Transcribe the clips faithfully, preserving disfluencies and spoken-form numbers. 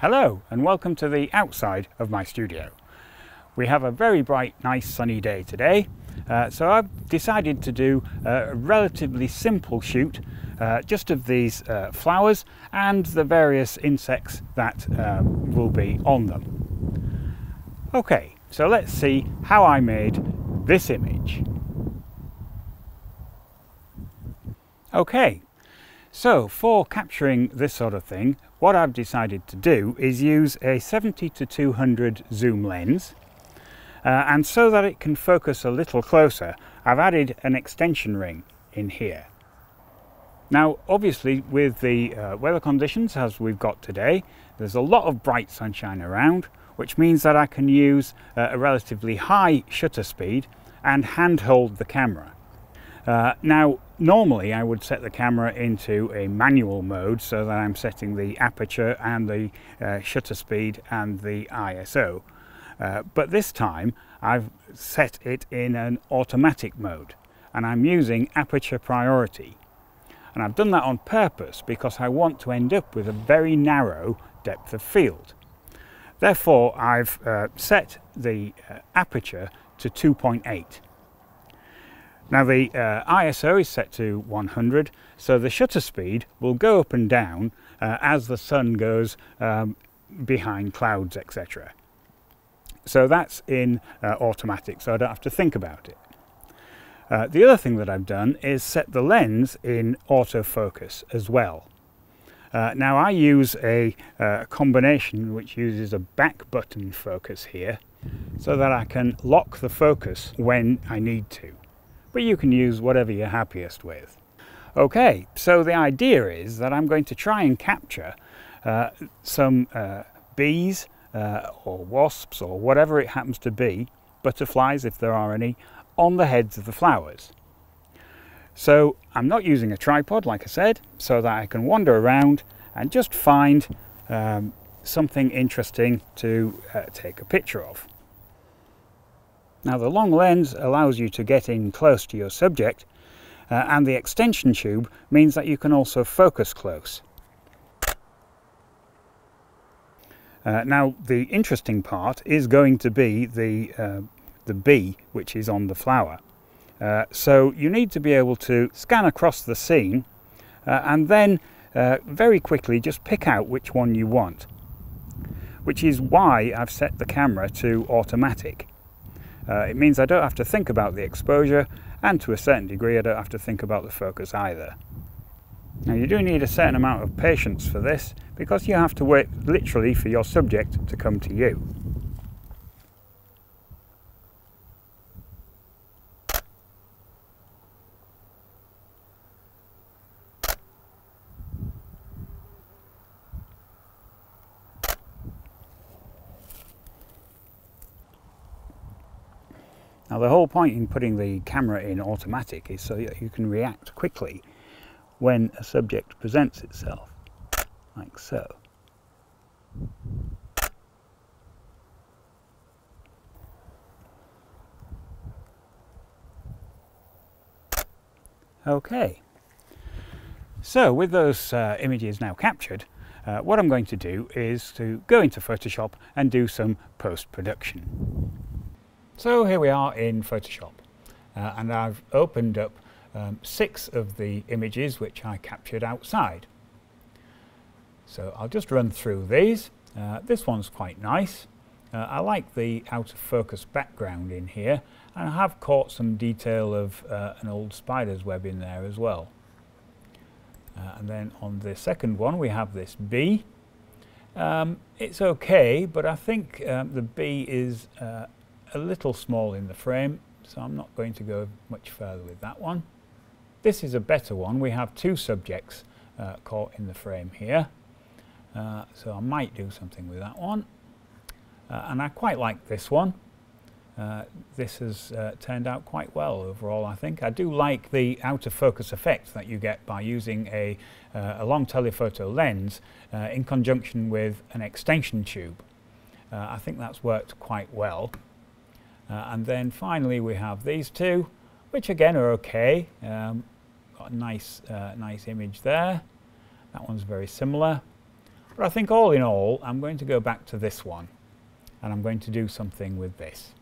Hello and welcome to the outside of my studio. We have a very bright, nice sunny day today, uh, so I've decided to do a relatively simple shoot uh, just of these uh, flowers and the various insects that uh, will be on them. Okay, so let's see how I made this image. Okay, so for capturing this sort of thing, what I've decided to do is use a seventy to two hundred zoom lens, uh, and so that it can focus a little closer, I've added an extension ring in here. Now obviously with the uh, weather conditions as we've got today, there's a lot of bright sunshine around, which means that I can use uh, a relatively high shutter speed and handhold the camera. Uh, now normally I would set the camera into a manual mode so that I'm setting the aperture and the uh, shutter speed and the I S O, uh, but this time I've set it in an automatic mode and I'm using aperture priority, and I've done that on purpose because I want to end up with a very narrow depth of field. Therefore I've uh, set the uh, aperture to two point eight. Now the uh, I S O is set to one hundred, so the shutter speed will go up and down uh, as the sun goes um, behind clouds, et cetera. So that's in uh, automatic, so I don't have to think about it. Uh, the other thing that I've done is set the lens in autofocus as well. Uh, now I use a uh, combination which uses a back button focus here, so that I can lock the focus when I need to. But you can use whatever you're happiest with. Okay, so the idea is that I'm going to try and capture uh, some uh, bees uh, or wasps or whatever it happens to be, butterflies if there are any, on the heads of the flowers. So I'm not using a tripod, like I said, so that I can wander around and just find um, something interesting to uh, take a picture of. Now the long lens allows you to get in close to your subject, uh, and the extension tube means that you can also focus close. Uh, now the interesting part is going to be the, uh, the bee which is on the flower. Uh, so you need to be able to scan across the scene uh, and then uh, very quickly just pick out which one you want, which is why I've set the camera to automatic. Uh, it means I don't have to think about the exposure, and to a certain degree I don't have to think about the focus either. Now you do need a certain amount of patience for this, because you have to wait literally for your subject to come to you. Now the whole point in putting the camera in automatic is so that you can react quickly when a subject presents itself, like so. Okay, so with those uh, images now captured, uh, what I'm going to do is to go into Photoshop and do some post-production. So here we are in Photoshop, uh, and I've opened up um, six of the images which I captured outside. So I'll just run through these. Uh, this one's quite nice. Uh, I like the out of focus background in here, and I have caught some detail of uh, an old spider's web in there as well. Uh, and then on the second one we have this bee. Um, it's okay, but I think um, the bee is uh, a little small in the frame, so I'm not going to go much further with that one. This is a better one. We have two subjects uh, caught in the frame here, uh, so I might do something with that one. Uh, and I quite like this one. Uh, this has uh, turned out quite well overall, I think. I do like the out of focus effect that you get by using a, uh, a long telephoto lens uh, in conjunction with an extension tube. Uh, I think that's worked quite well. Uh, and then finally we have these two, which again are okay. Um, got a nice, uh, nice image there. That one's very similar. But I think all in all, I'm going to go back to this one, and I'm going to do something with this.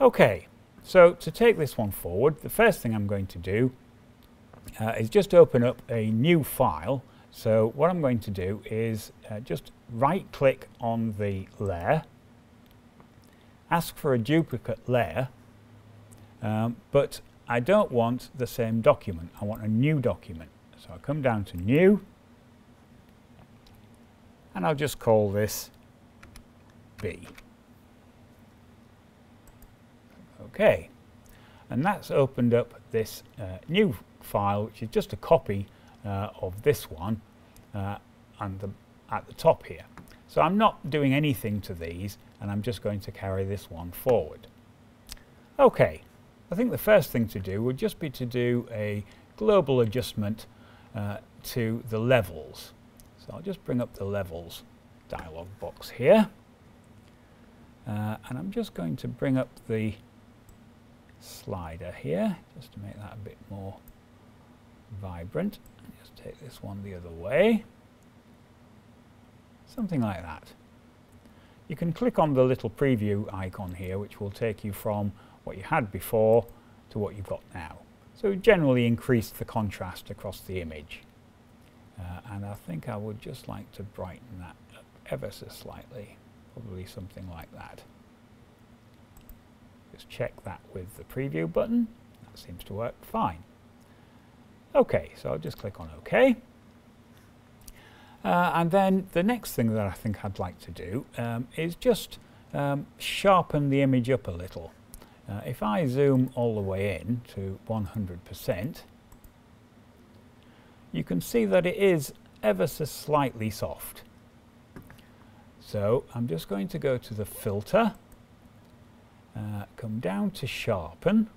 Okay, so to take this one forward, the first thing I'm going to do uh, is just open up a new file. So what I'm going to do is uh, just right-click on the layer, ask for a duplicate layer, um, but I don't want the same document. I want a new document. So I come down to New, and I'll just call this B. OK. And that's opened up this uh, new file, which is just a copy uh, of this one uh, and the, at the top here. So I'm not doing anything to these, and I'm just going to carry this one forward. OK. I think the first thing to do would just be to do a global adjustment uh, to the levels. So I'll just bring up the levels dialog box here. Uh, and I'm just going to bring up the slider here, just to make that a bit more vibrant. Just take this one the other way. Something like that. You can click on the little preview icon here, which will take you from what you had before to what you've got now. So we've generally increased the contrast across the image. Uh, and I think I would just like to brighten that up ever so slightly, probably something like that. Just check that with the preview button. That seems to work fine. OK, so I'll just click on OK. Uh, and then the next thing that I think I'd like to do um, is just um, sharpen the image up a little. Uh, if I zoom all the way in to one hundred percent, you can see that it is ever so slightly soft. So I'm just going to go to the filter, uh, come down to sharpen,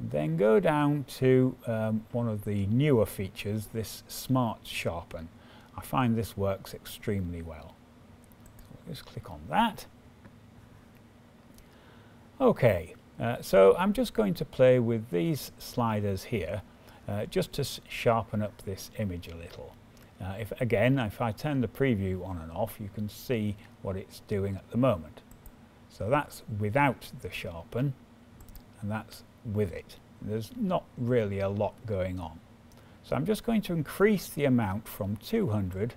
then go down to um, one of the newer features, this smart sharpen. I find this works extremely well. So just click on that. OK, uh, so I'm just going to play with these sliders here uh, just to sharpen up this image a little. Uh, if, again, if I turn the preview on and off, you can see what it's doing at the moment. So that's without the sharpen, and that's with it. There's not really a lot going on. So I'm just going to increase the amount from two hundred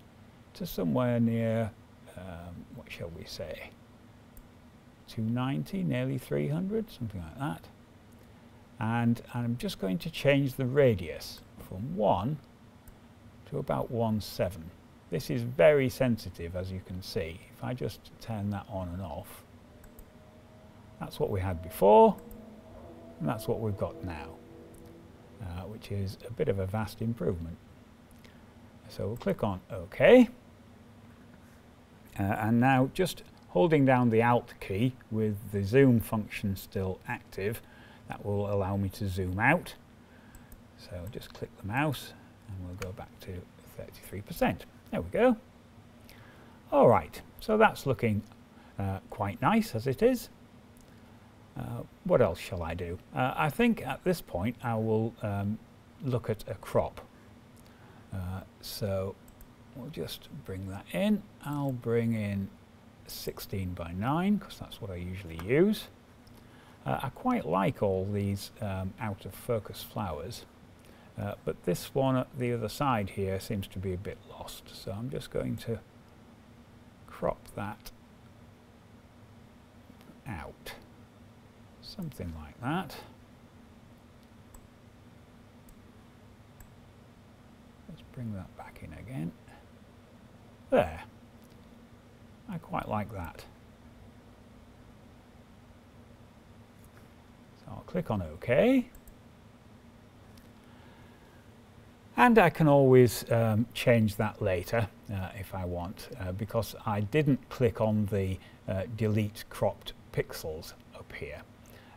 to somewhere near, um, what shall we say, two ninety, nearly three hundred, something like that. And I'm just going to change the radius from one to about one point seven. This is very sensitive, as you can see. If I just turn that on and off, that's what we had before, and that's what we've got now, uh, which is a bit of a vast improvement. So we'll click on OK. Uh, and now just holding down the Alt key with the zoom function still active, that will allow me to zoom out. So just click the mouse and we'll go back to thirty-three percent. There we go. All right, so that's looking uh, quite nice as it is. Uh, what else shall I do? Uh, I think at this point I will um, look at a crop. Uh, so we'll just bring that in. I'll bring in sixteen by nine, because that's what I usually use. Uh, I quite like all these um, out of focus flowers, uh, but this one at the other side here seems to be a bit lost. So I'm just going to crop that out, something like that. Let's bring that back in again. There. I quite like that. So I'll click on OK. And I can always um, change that later uh, if I want, uh, because I didn't click on the uh, delete cropped pixels up here.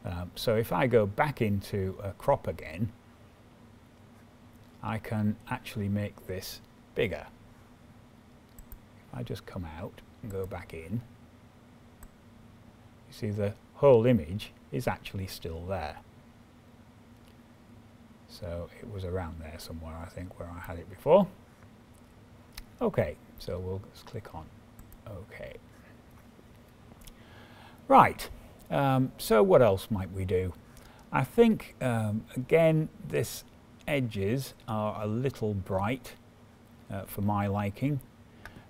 Um, so if I go back into a crop again, I can actually make this bigger. If I just come out and go back in, you see the whole image is actually still there. So it was around there somewhere, I think, where I had it before. OK, So we'll just click on OK. Right, um, so what else might we do? I think, um, again, this edges are a little bright uh, for my liking.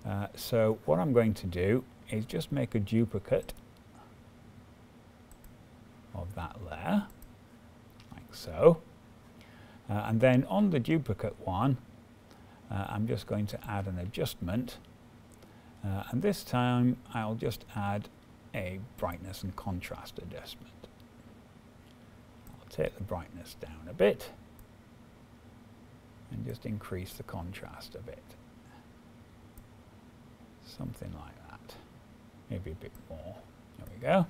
Uh, so what I'm going to do is just make a duplicate of that layer, like so. Uh, and then on the duplicate one, uh, I'm just going to add an adjustment. Uh, and this time I'll just add a brightness and contrast adjustment. I'll take the brightness down a bit and just increase the contrast a bit. Something like that. Maybe a bit more. There we go.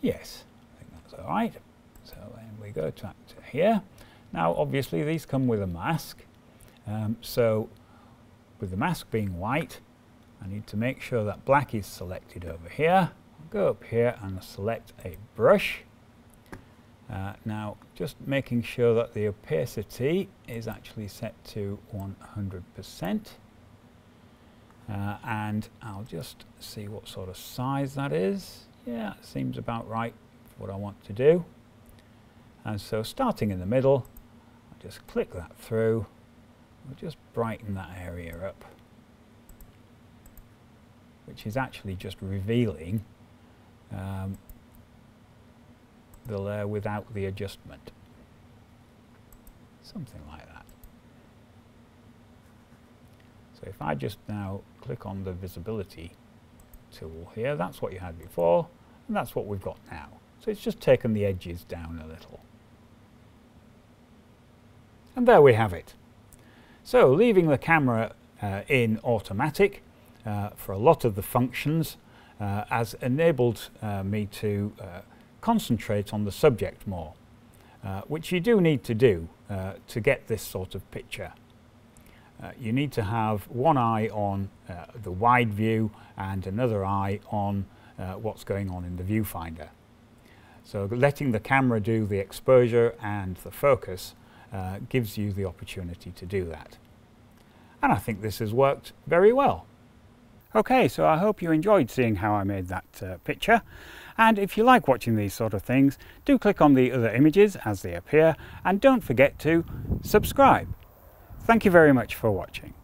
Yes, I think that's all right. So then we go to here. Now obviously these come with a mask. Um, so with the mask being white, I need to make sure that black is selected over here. I'll go up here and select a brush. Uh, now just making sure that the opacity is actually set to one hundred percent. Uh, and I'll just see what sort of size that is. Yeah, it seems about right for what I want to do. And so starting in the middle, I'll just click that through. We'll just brighten that area up, which is actually just revealing um, the layer without the adjustment. Something like that. So if I just now click on the visibility tool here, that's what you had before, and that's what we've got now. So it's just taken the edges down a little. And there we have it. So leaving the camera uh, in automatic uh, for a lot of the functions uh, has enabled uh, me to uh, concentrate on the subject more, uh, which you do need to do uh, to get this sort of picture. Uh, you need to have one eye on uh, the wide view and another eye on uh, what's going on in the viewfinder. So letting the camera do the exposure and the focus uh, gives you the opportunity to do that. And I think this has worked very well. Okay, so I hope you enjoyed seeing how I made that uh, picture. And if you like watching these sort of things, do click on the other images as they appear, and don't forget to subscribe. Thank you very much for watching.